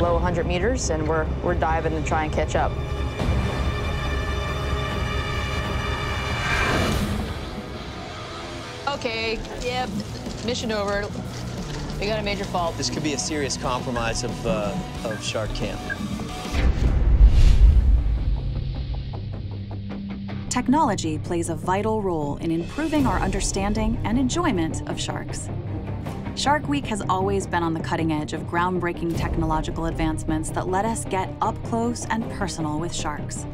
below 100 meters, and we're diving to try and catch up. Okay, yep, mission over. We got a major fault. This could be a serious compromise of Shark Cam. Technology plays a vital role in improving our understanding and enjoyment of sharks. Shark Week has always been on the cutting edge of groundbreaking technological advancements that let us get up close and personal with sharks.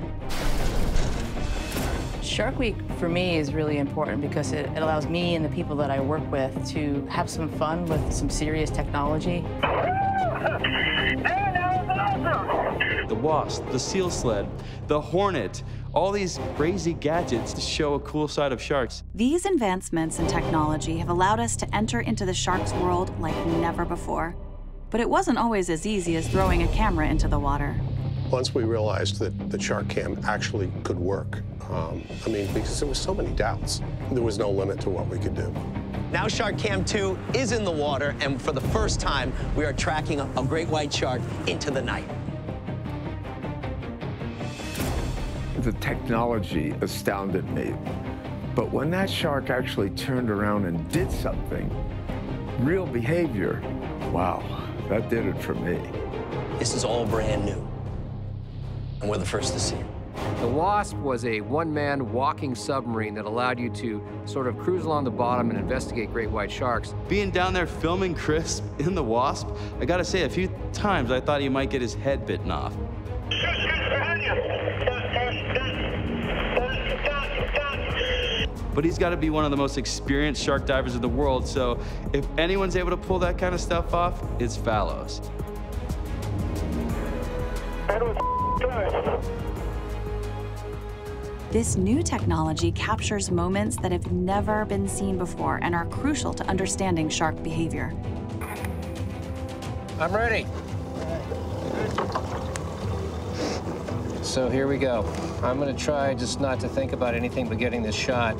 Shark Week, for me, is really important because it allows me and the people that I work with to have some fun with some serious technology. Man, that was awesome! The Wasp, the seal sled, the Hornet, all these crazy gadgets to show a cool side of sharks. These advancements in technology have allowed us to enter into the shark's world like never before. But it wasn't always as easy as throwing a camera into the water. Once we realized that the Shark Cam actually could work, I mean, because there were so many doubts, there was no limit to what we could do. Now Shark Cam 2 is in the water, and for the first time, we are tracking a great white shark into the night. The technology astounded me, but when that shark actually turned around and did something, real behavior, wow, that did it for me. This is all brand new. And we're the first to see it. The Wasp was a one-man walking submarine that allowed you to sort of cruise along the bottom and investigate great white sharks. Being down there filming Chris in the Wasp, I gotta say, a few times I thought he might get his head bitten off. Shoot, behind you. Stop. But he's gotta be one of the most experienced shark divers in the world, so if anyone's able to pull that kind of stuff off, it's Fallows. This new technology captures moments that have never been seen before and are crucial to understanding shark behavior. I'm ready. So here we go. I'm gonna try just not to think about anything but getting this shot.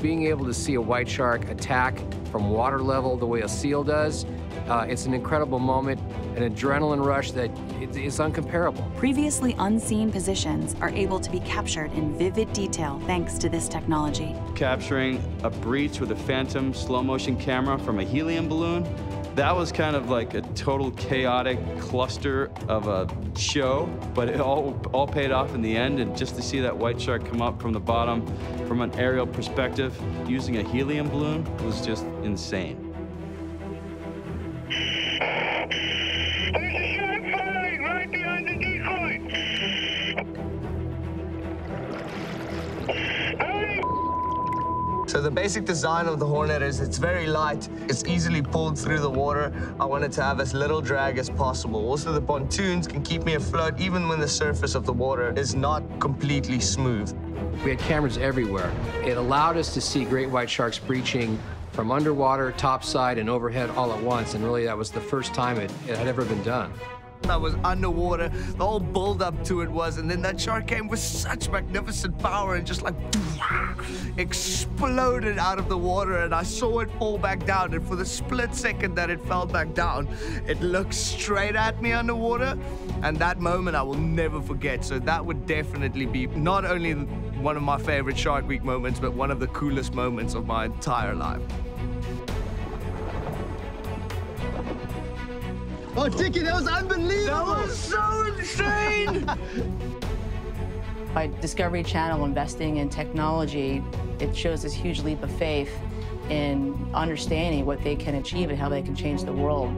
Being able to see a white shark attack from water level the way a seal does, it's an incredible moment, an adrenaline rush that is uncomparable. Previously unseen positions are able to be captured in vivid detail thanks to this technology. Capturing a breach with a phantom slow-motion camera from a helium balloon, that was kind of like a total chaotic cluster of a show, but it all paid off in the end, and just to see that white shark come up from the bottom from an aerial perspective using a helium balloon was just insane. So the basic design of the Hornet is it's very light, it's easily pulled through the water. I want it to have as little drag as possible. Also, the pontoons can keep me afloat even when the surface of the water is not completely smooth. We had cameras everywhere. It allowed us to see great white sharks breaching from underwater, topside, and overhead all at once, and really that was the first time it had ever been done. I was underwater, the whole build-up to it was, and then that shark came with such magnificent power and just like exploded out of the water, and I saw it fall back down, and for the split second that it fell back down, it looked straight at me underwater, and that moment I will never forget. So that would definitely be not only one of my favorite Shark Week moments, but one of the coolest moments of my entire life. Oh, Dickie, that was unbelievable! That was so insane! By Discovery Channel investing in technology, it shows this huge leap of faith in understanding what they can achieve and how they can change the world.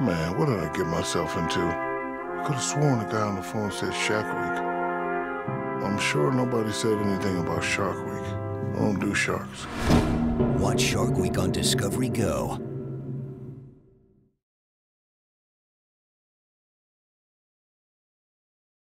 Man, what did I get myself into? I could have sworn the guy on the phone said Shark Week. I'm sure nobody said anything about Shark Week. I don't do sharks. Watch Shark Week on Discovery Go.